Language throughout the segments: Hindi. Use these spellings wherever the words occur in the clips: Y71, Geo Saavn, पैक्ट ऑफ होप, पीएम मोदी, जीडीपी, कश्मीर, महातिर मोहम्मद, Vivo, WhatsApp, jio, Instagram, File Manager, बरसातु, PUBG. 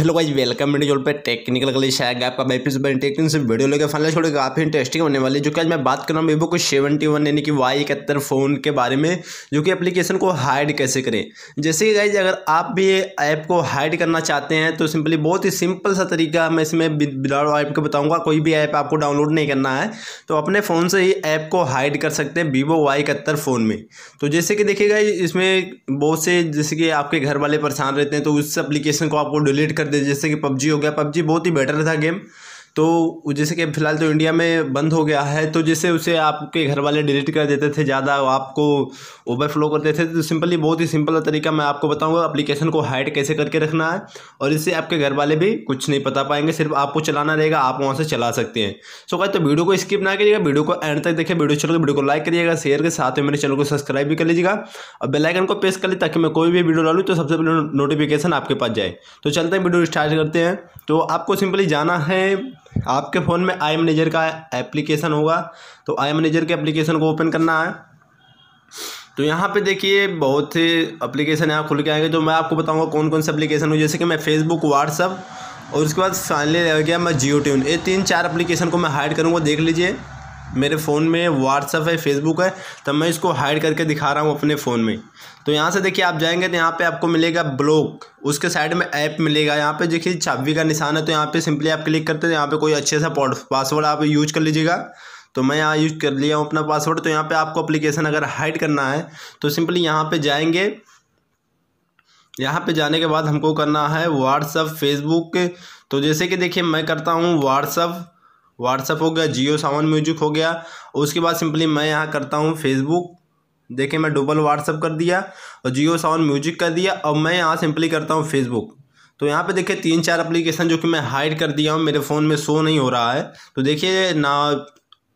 हेलो गाइस वेलकम मेरे चैनल पे। टेक्निकल ग्लिच है आपका भाई पीस बने टेक्निकल से वीडियो लेकर फाइनली छोड़े काफ़ी इंटरेस्टिंग होने वाली है। जो कि आज मैं बात कर रहा हूँ वीवो को 71 यानी कि Y71 फ़ोन के बारे में, जो कि एप्लीकेशन को हाइड कैसे करें। जैसे कि गाइज अगर आप भी ऐप को हाइड करना चाहते हैं तो सिंपली बहुत ही सिंपल सा तरीका मैं इसमें विदाउट ऐप के बताऊँगा। कोई भी ऐप आपको डाउनलोड नहीं करना है तो अपने फ़ोन से ही ऐप को हाइड कर सकते हैं वीवो Y71 फ़ोन में। तो जैसे कि देखिएगा इसमें बहुत से जैसे कि आपके घर वाले परेशान रहते हैं तो उस एप्लीकेशन को आपको डिलीट कर दे। जैसे कि PUBG हो गया, PUBG बहुत ही बेटर था गेम, तो जैसे कि फ़िलहाल तो इंडिया में बंद हो गया है। तो जैसे उसे आपके घर वाले डिलीट कर देते थे, ज़्यादा आपको ओवरफ्लो करते थे, तो सिंपली बहुत ही सिंपल तरीका मैं आपको बताऊंगा एप्लीकेशन को हाइड कैसे करके रखना है। और इससे आपके घर वाले भी कुछ नहीं बता पाएंगे, सिर्फ आपको चलाना रहेगा, आप वहाँ से चला सकते हैं। सो गाइस तो वीडियो को स्किप ना करिएगा, वीडियो को एंड तक देखिए। वीडियो चलो वीडियो को लाइक करिएगा, शेयर के साथ में मेरे चैनल को सब्सक्राइब भी कर लीजिएगा और बेल आइकन को प्रेस कर लीजिए ताकि मैं कोई भी वीडियो डालूँ तो सबसे पहले नोटिफिकेशन आपके पास जाए। तो चलते हैं वीडियो स्टार्ट करते हैं। तो आपको सिंपली जाना है, आपके फ़ोन में आई मैनेजर का एप्लीकेशन होगा तो आई मैनेजर के एप्लीकेशन को ओपन करना है। तो यहाँ पे देखिए बहुत से एप्लीकेशन यहाँ खुल के आएंगे, तो मैं आपको बताऊँगा कौन कौन से एप्लीकेशन हो। जैसे कि मैं फेसबुक, व्हाट्सअप और उसके बाद फाइनली रह गया मैं जियो ट्यून, ये 3-4 एप्लीकेशन को मैं हाइड करूँगा। देख लीजिए मेरे फ़ोन में व्हाट्सअप है, फेसबुक है, तब मैं इसको हाइड करके दिखा रहा हूँ अपने फ़ोन में। तो यहाँ से देखिए आप जाएंगे तो यहाँ पे आपको मिलेगा ब्लॉक, उसके साइड में ऐप मिलेगा, यहाँ पे देखिए चाबी का निशान है, तो यहाँ पे सिंपली आप क्लिक करते हैं। यहाँ पे कोई अच्छे सा पासवर्ड आप यूज़ कर लीजिएगा, तो मैं यहाँ यूज़ कर लिया हूँ अपना पासवर्ड। तो यहाँ पर आपको एप्लीकेशन अगर हाइड करना है तो सिंपली यहाँ पर जाएँगे, यहाँ पर जाने के बाद हमको करना है व्हाट्सअप, फेसबुक। तो जैसे कि देखिए मैं करता हूँ व्हाट्सअप हो गया, जियो सावन म्यूजिक हो गया, उसके बाद सिंपली मैं यहाँ करता हूँ फेसबुक। देखिए मैं डबल व्हाट्सअप कर दिया और जियो सावन म्यूजिक कर दिया और मैं यहाँ सिंपली करता हूँ फेसबुक। तो यहाँ पे देखिए 3-4 एप्लीकेशन जो कि मैं हाइड कर दिया हूँ, मेरे फ़ोन में शो नहीं हो रहा है। तो देखिए ना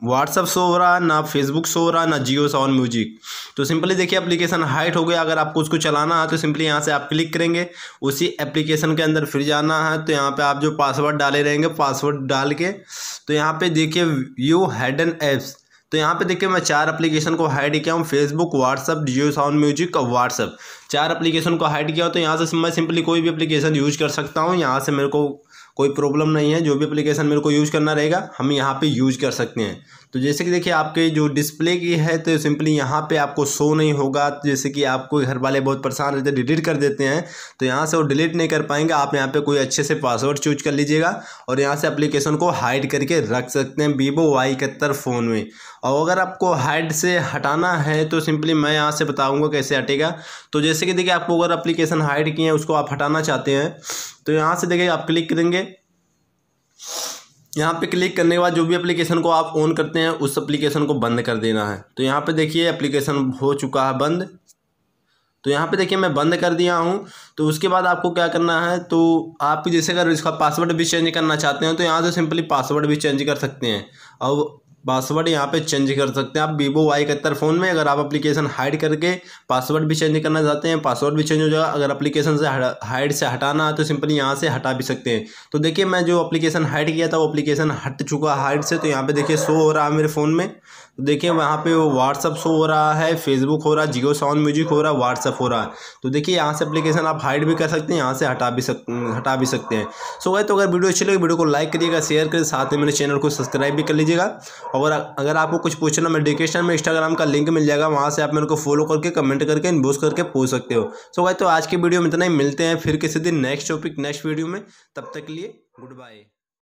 व्हाट्सअप शो हो रहा, ना फेसबुक शो हो रहा, ना जियो सावन म्यूजिक। तो सिंपली देखिए एप्लीकेशन हाइड हो गया। अगर आपको उसको चलाना है तो सिंपली यहाँ से आप क्लिक करेंगे, उसी एप्लीकेशन के अंदर फिर जाना है। तो यहाँ पे आप जो पासवर्ड डाले रहेंगे पासवर्ड डाल के, तो यहाँ पे देखिए व्यू हाइडन ऐप्स। तो यहाँ पे देखिए मैं 4 एप्लीकेशन को हाइड किया हूँ, Facebook, WhatsApp, Jio Saavn music और व्हाट्सअप, 4 एप्लीकेशन को हाइड किया। तो यहाँ से मैं सिंपली कोई भी एप्लीकेशन यूज़ कर सकता हूँ, यहाँ से मेरे को कोई प्रॉब्लम नहीं है। जो भी एप्लीकेशन मेरे को यूज़ करना रहेगा हम यहाँ पे यूज़ कर सकते हैं। तो जैसे कि देखिए आपके जो डिस्प्ले की है तो सिंपली यहाँ पे आपको शो नहीं होगा। जैसे कि आपको घर वाले बहुत परेशान रहते हैं, डिलीट कर देते हैं, तो यहाँ से वो डिलीट नहीं कर पाएंगे। आप यहाँ पे कोई अच्छे से पासवर्ड चूज कर लीजिएगा और यहाँ से एप्लीकेशन को हाइड करके रख सकते हैं वीवो Y71 फ़ोन में। और अगर आपको हाइड से हटाना है तो सिंपली मैं यहाँ से बताऊँगा कैसे हटेगा। तो जैसे कि देखिए आपको अगर एप्लीकेशन हाइड किए हैं उसको आप हटाना चाहते हैं तो यहाँ से देखिए आप क्लिक करेंगे, यहाँ पे क्लिक करने के बाद जो भी एप्लीकेशन को आप ऑन करते हैं उस एप्लीकेशन को बंद कर देना है। तो यहाँ पे देखिए एप्लीकेशन हो चुका है बंद, तो यहाँ पे देखिए मैं बंद कर दिया हूँ। तो उसके बाद आपको क्या करना है, तो आप जैसे अगर इसका पासवर्ड भी चेंज करना चाहते हैं तो यहाँ से सिंपली पासवर्ड भी चेंज कर सकते हैं और पासवर्ड यहाँ पे चेंज कर सकते हैं आप वीवो Y71 फ़ोन में। अगर आप एप्लीकेशन हाइड करके पासवर्ड भी चेंज करना चाहते हैं पासवर्ड भी चेंज हो जाएगा। अगर एप्लीकेशन से हाइड से हटाना है तो सिंपली यहाँ से हटा भी सकते हैं। तो देखिए मैं जो एप्लीकेशन हाइड किया था वो एप्लीकेशन हट चुका हाइड से। तो यहाँ पे देखिए शो हो रहा है मेरे फ़ोन में, तो देखिए वहाँ पे व्हाट्सअप शो हो रहा है, फेसबुक हो रहा है, जियो सावन म्यूजिक हो रहा है, व्हाट्सअप हो रहा है। तो देखिए यहाँ से एप्लीकेशन आप हाइड भी कर सकते हैं, यहाँ से हटा भी सकते हैं। सो गाइस तो अगर वीडियो अच्छी लगी वीडियो को लाइक करिएगा, शेयर करिए, साथ में मेरे चैनल को सब्सक्राइब भी कर लीजिएगा। और अगर आपको कुछ पूछना मेरे डिस्क्रिप्शन में इंस्टाग्राम का लिंक मिल जाएगा, वहाँ से आप मेरे को फॉलो करके कमेंट करके इनबॉक्स करके पूछ सकते हो। सो गाइस तो आज की वीडियो में इतना ही, मिलते हैं फिर किसी दिन नेक्स्ट टॉपिक नेक्स्ट वीडियो में, तब तक के लिए गुड बाय।